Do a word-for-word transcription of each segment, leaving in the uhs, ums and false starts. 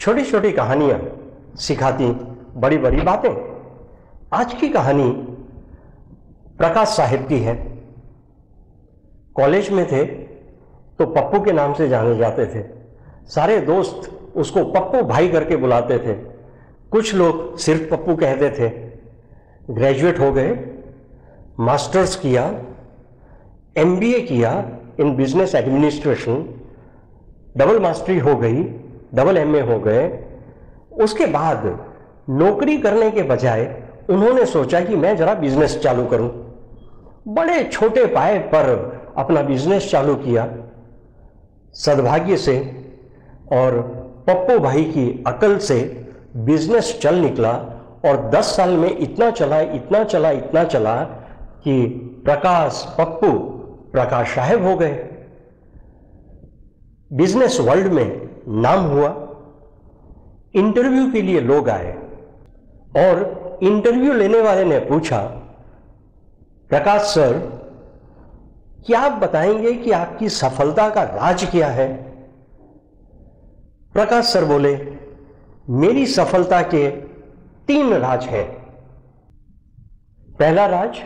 छोटी छोटी कहानियाँ सिखाती बड़ी बड़ी बातें। आज की कहानी प्रकाश साहिब की है। कॉलेज में थे तो पप्पू के नाम से जाने जाते थे। सारे दोस्त उसको पप्पू भाई करके बुलाते थे। कुछ लोग सिर्फ पप्पू कहते थे। ग्रेजुएट हो गए, मास्टर्स किया, एमबीए किया in business administration, double mastery हो गई, डबल एमए हो गए। उसके बाद नौकरी करने के बजाय उन्होंने सोचा कि मैं जरा बिजनेस चालू करूं। बड़े छोटे पाए पर अपना बिजनेस चालू किया। सद्भाग्य से और पप्पू भाई की अकल से बिजनेस चल निकला और दस साल में इतना चला इतना चला इतना चला कि प्रकाश पप्पू प्रकाश साहिब हो गए। बिजनेस वर्ल्ड में नाम हुआ। इंटरव्यू के लिए लोग आए और इंटरव्यू लेने वाले ने पूछा, प्रकाश सर क्या आप बताएंगे कि आपकी सफलता का राज क्या है? प्रकाश सर बोले, मेरी सफलता के तीन राज हैं। पहला राज,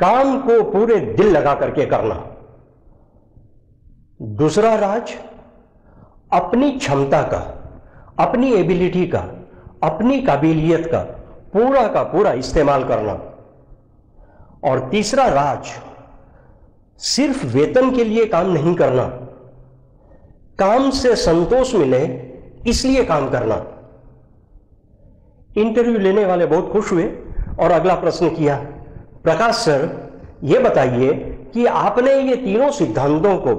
काम को पूरे दिल लगा करके करना। दूसरा राज, अपनी क्षमता का, अपनी एबिलिटी का, अपनी काबिलियत का पूरा का पूरा इस्तेमाल करना। और तीसरा राज, सिर्फ वेतन के लिए काम नहीं करना, काम से संतोष मिले इसलिए काम करना। इंटरव्यू लेने वाले बहुत खुश हुए और अगला प्रश्न किया, प्रकाश सर ये बताइए कि आपने ये तीनों सिद्धांतों को,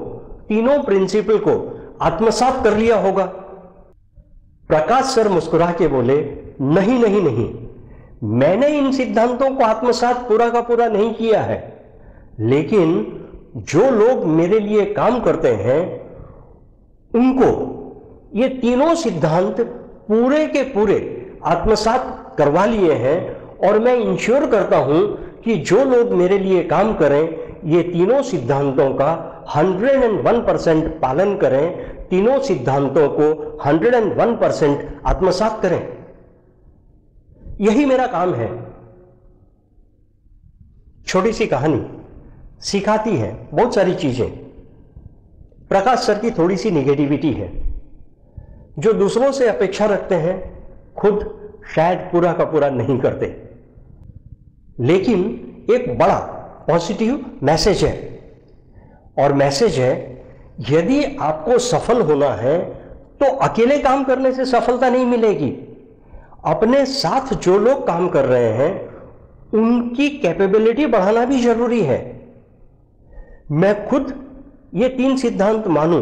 तीनों प्रिंसिपल को आत्मसात कर लिया होगा। प्रकाश सर मुस्कुरा के बोले, नहीं नहीं नहीं, मैंने इन सिद्धांतों को आत्मसात पूरा का पूरा नहीं किया है, लेकिन जो लोग मेरे लिए काम करते हैं उनको ये तीनों सिद्धांत पूरे के पूरे आत्मसात करवा लिए हैं और मैं इंश्योर करता हूं कि जो लोग मेरे लिए काम करें ये तीनों सिद्धांतों का एक सौ एक परसेंट पालन करें, तीनों सिद्धांतों को एक सौ एक परसेंट आत्मसात करें, यही मेरा काम है। छोटी सी कहानी सिखाती है बहुत सारी चीजें। प्रकाश सर की थोड़ी सी निगेटिविटी है, जो दूसरों से अपेक्षा रखते हैं खुद शायद पूरा का पूरा नहीं करते, लेकिन एक बड़ा पॉजिटिव मैसेज है। और मैसेज है, यदि आपको सफल होना है तो अकेले काम करने से सफलता नहीं मिलेगी। अपने साथ जो लोग काम कर रहे हैं उनकी कैपेबिलिटी बढ़ाना भी जरूरी है। मैं खुद ये तीन सिद्धांत मानूं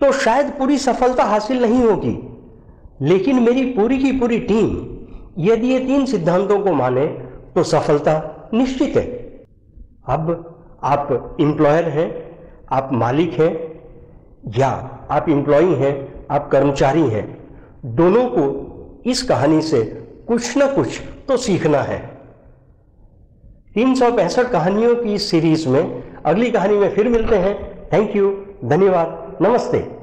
तो शायद पूरी सफलता हासिल नहीं होगी, लेकिन मेरी पूरी की पूरी टीम यदि ये तीन सिद्धांतों को माने तो सफलता निश्चित है। अब आप एम्प्लॉयर हैं, आप मालिक हैं, या आप एम्प्लॉई हैं, आप कर्मचारी हैं, दोनों को इस कहानी से कुछ ना कुछ तो सीखना है। तीन सौ पैंसठ कहानियों की इस सीरीज में अगली कहानी में फिर मिलते हैं। थैंक यू, धन्यवाद, नमस्ते।